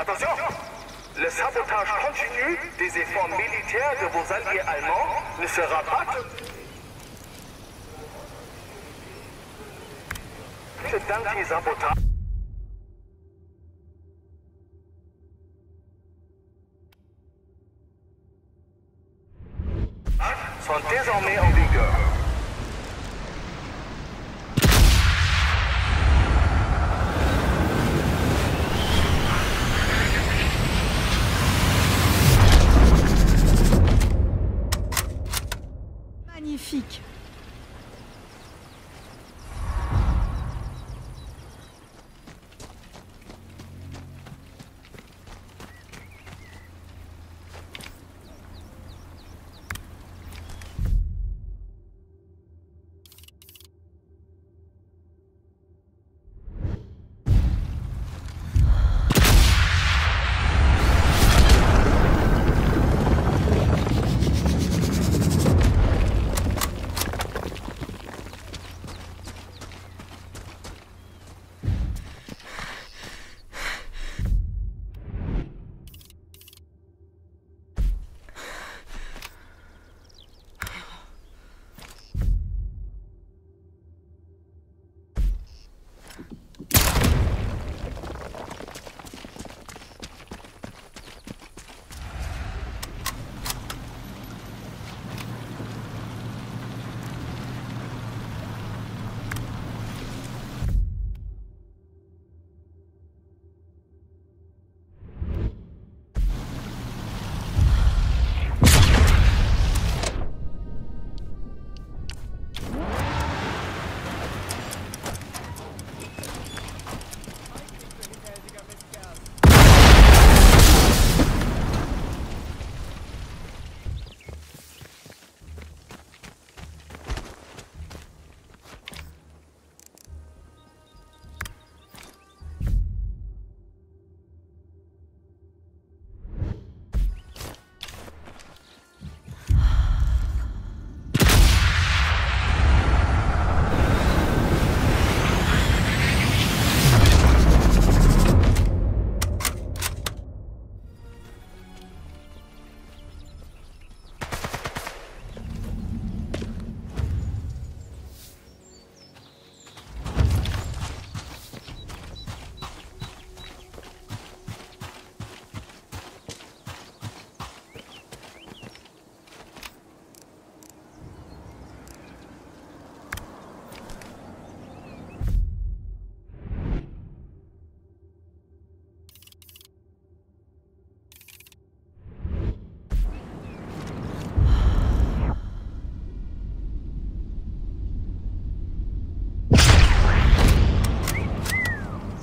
Attention! Le sabotage continu des efforts militaires de vos alliés allemands ne sera pas... C'est anti-sabotage. Sont désormais en vigueur. Magnifique.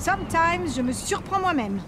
Sometimes, je me surprends moi-même.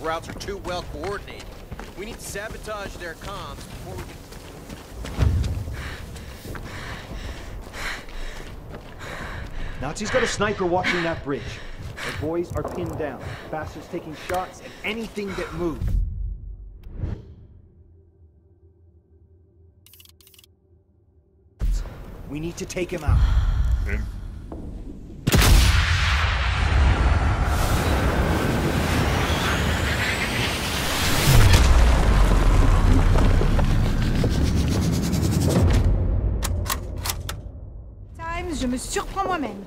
Routes are too well coordinated. We need to sabotage their comms before we can... Nazis got a sniper watching that bridge. Our boys are pinned down. Bastards taking shots at anything that moves. We need to take him out. Yeah. Je me surprends moi-même.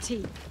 duty.